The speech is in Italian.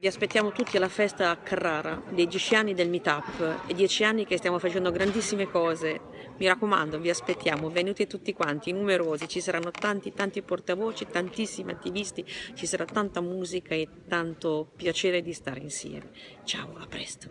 Vi aspettiamo tutti alla festa a Carrara dei 10 anni del Meetup, è 10 anni che stiamo facendo grandissime cose, mi raccomando vi aspettiamo, venuti tutti quanti, numerosi, ci saranno tanti portavoci, tantissimi attivisti, ci sarà tanta musica e tanto piacere di stare insieme. Ciao, a presto!